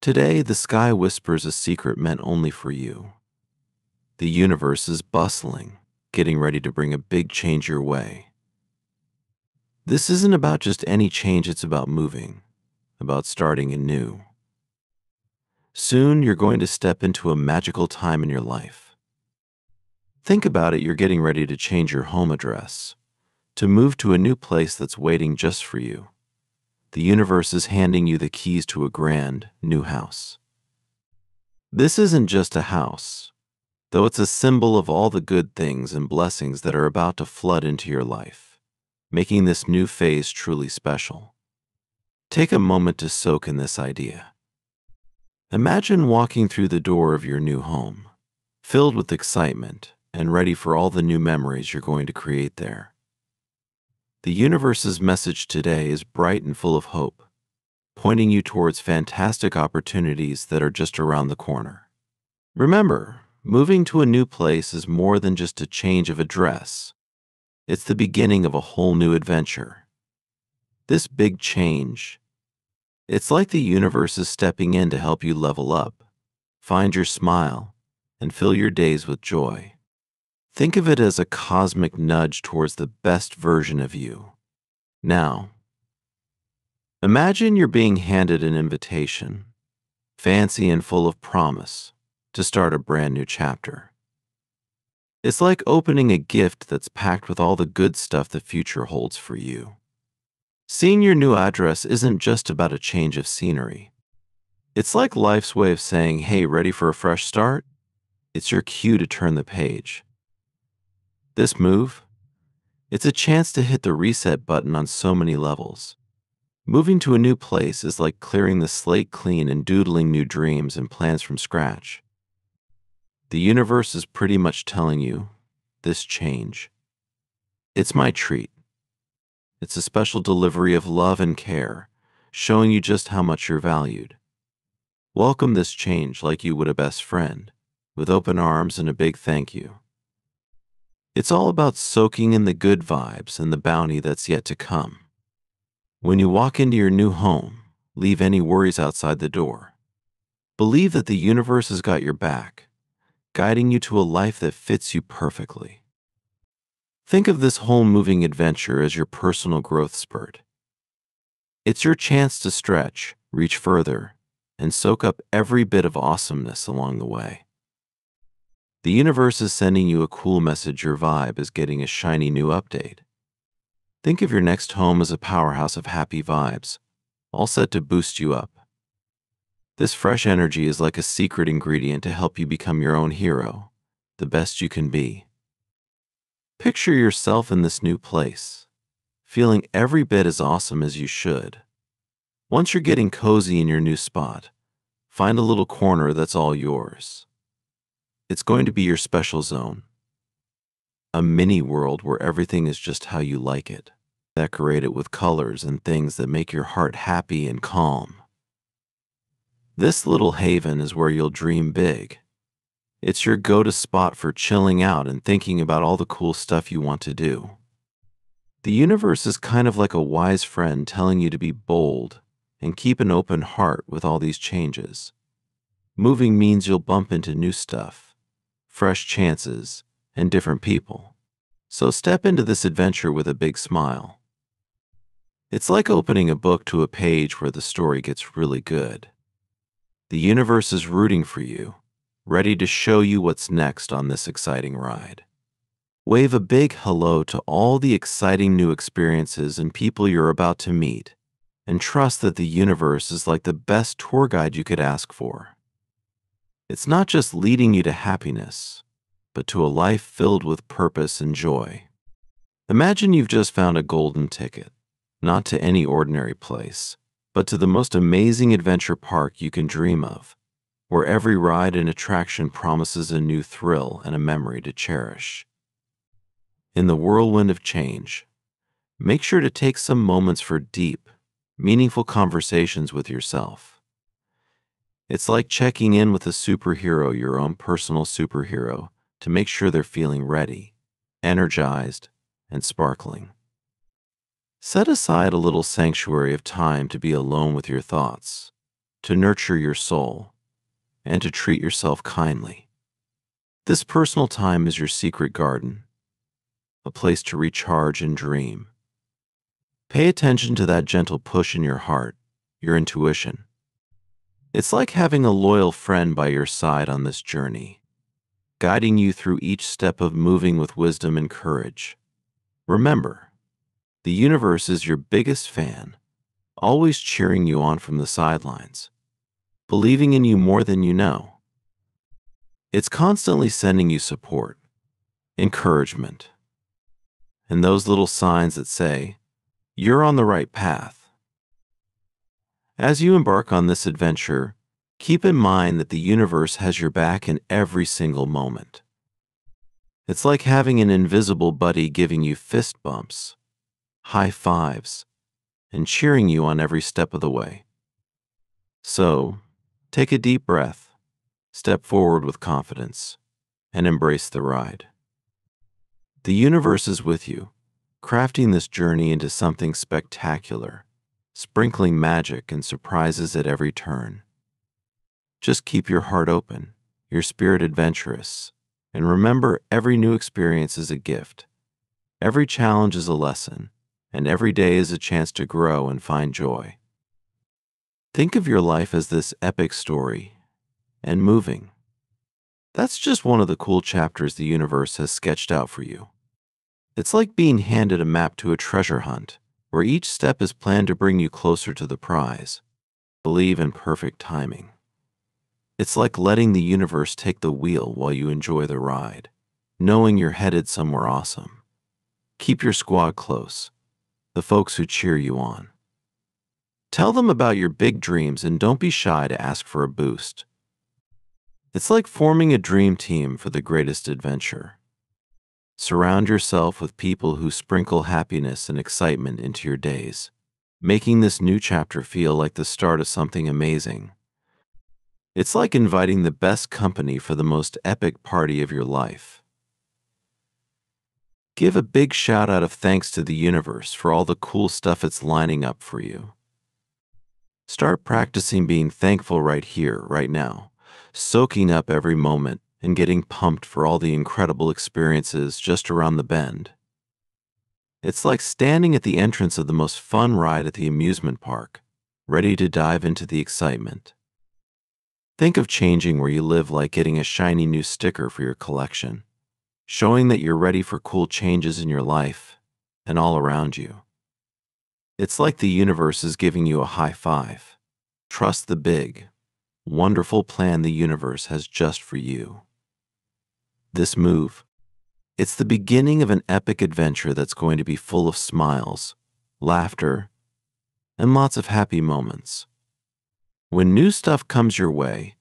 Today, the sky whispers a secret meant only for you. The universe is bustling, getting ready to bring a big change your way. This isn't about just any change, it's about moving, about starting anew. Soon, you're going to step into a magical time in your life. Think about it, you're getting ready to change your home address, to move to a new place that's waiting just for you. The universe is handing you the keys to a grand, new house. This isn't just a house, though it's a symbol of all the good things and blessings that are about to flood into your life, making this new phase truly special. Take a moment to soak in this idea. Imagine walking through the door of your new home, filled with excitement and ready for all the new memories you're going to create there. The universe's message today is bright and full of hope, pointing you towards fantastic opportunities that are just around the corner. Remember, moving to a new place is more than just a change of address. It's the beginning of a whole new adventure. This big change, it's like the universe is stepping in to help you level up, find your smile, and fill your days with joy. Think of it as a cosmic nudge towards the best version of you. Now, imagine you're being handed an invitation, fancy and full of promise, to start a brand new chapter. It's like opening a gift that's packed with all the good stuff the future holds for you. Seeing your new address isn't just about a change of scenery. It's like life's way of saying, hey, ready for a fresh start? It's your cue to turn the page. This move, it's a chance to hit the reset button on so many levels. Moving to a new place is like clearing the slate clean and doodling new dreams and plans from scratch. The universe is pretty much telling you, this change, it's my treat. It's a special delivery of love and care, showing you just how much you're valued. Welcome this change like you would a best friend, with open arms and a big thank you. It's all about soaking in the good vibes and the bounty that's yet to come. When you walk into your new home, leave any worries outside the door. Believe that the universe has got your back, guiding you to a life that fits you perfectly. Think of this whole moving adventure as your personal growth spurt. It's your chance to stretch, reach further, and soak up every bit of awesomeness along the way. The universe is sending you a cool message, your vibe is getting a shiny new update. Think of your next home as a powerhouse of happy vibes, all set to boost you up. This fresh energy is like a secret ingredient to help you become your own hero, the best you can be. Picture yourself in this new place, feeling every bit as awesome as you should. Once you're getting cozy in your new spot, find a little corner that's all yours. It's going to be your special zone, a mini world where everything is just how you like it. Decorate it with colors and things that make your heart happy and calm. This little haven is where you'll dream big. It's your go-to spot for chilling out and thinking about all the cool stuff you want to do. The universe is kind of like a wise friend telling you to be bold and keep an open heart with all these changes. Moving means you'll bump into new stuff, fresh chances, and different people. So step into this adventure with a big smile. It's like opening a book to a page where the story gets really good. The universe is rooting for you, ready to show you what's next on this exciting ride. Wave a big hello to all the exciting new experiences and people you're about to meet, and trust that the universe is like the best tour guide you could ask for. It's not just leading you to happiness, but to a life filled with purpose and joy. Imagine you've just found a golden ticket, not to any ordinary place, but to the most amazing adventure park you can dream of, where every ride and attraction promises a new thrill and a memory to cherish. In the whirlwind of change, make sure to take some moments for deep, meaningful conversations with yourself. It's like checking in with a superhero, your own personal superhero, to make sure they're feeling ready, energized, and sparkling. Set aside a little sanctuary of time to be alone with your thoughts, to nurture your soul, and to treat yourself kindly. This personal time is your secret garden, a place to recharge and dream. Pay attention to that gentle push in your heart, your intuition. It's like having a loyal friend by your side on this journey, guiding you through each step of moving with wisdom and courage. Remember, the universe is your biggest fan, always cheering you on from the sidelines, believing in you more than you know. It's constantly sending you support, encouragement, and those little signs that say, you're on the right path. As you embark on this adventure, keep in mind that the universe has your back in every single moment. It's like having an invisible buddy giving you fist bumps, high fives, and cheering you on every step of the way. So, take a deep breath, step forward with confidence, and embrace the ride. The universe is with you, crafting this journey into something spectacular, sprinkling magic and surprises at every turn. Just keep your heart open, your spirit adventurous, and remember every new experience is a gift. Every challenge is a lesson, and every day is a chance to grow and find joy. Think of your life as this epic story, and moving. That's just one of the cool chapters the universe has sketched out for you. It's like being handed a map to a treasure hunt, where each step is planned to bring you closer to the prize. Believe in perfect timing. It's like letting the universe take the wheel while you enjoy the ride, knowing you're headed somewhere awesome. Keep your squad close, the folks who cheer you on. Tell them about your big dreams and don't be shy to ask for a boost. It's like forming a dream team for the greatest adventure. Surround yourself with people who sprinkle happiness and excitement into your days, making this new chapter feel like the start of something amazing. It's like inviting the best company for the most epic party of your life. Give a big shout out of thanks to the universe for all the cool stuff it's lining up for you. Start practicing being thankful right here, right now, soaking up every moment and getting pumped for all the incredible experiences just around the bend. It's like standing at the entrance of the most fun ride at the amusement park, ready to dive into the excitement. Think of changing where you live like getting a shiny new sticker for your collection, showing that you're ready for cool changes in your life and all around you. It's like the universe is giving you a high five. Trust the big, wonderful plan the universe has just for you. This move, it's the beginning of an epic adventure that's going to be full of smiles, laughter, and lots of happy moments. When new stuff comes your way,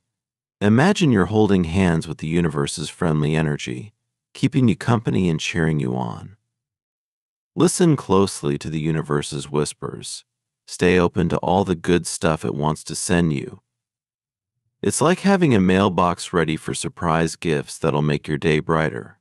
imagine you're holding hands with the universe's friendly energy, keeping you company and cheering you on. Listen closely to the universe's whispers. Stay open to all the good stuff it wants to send you. It's like having a mailbox ready for surprise gifts that'll make your day brighter.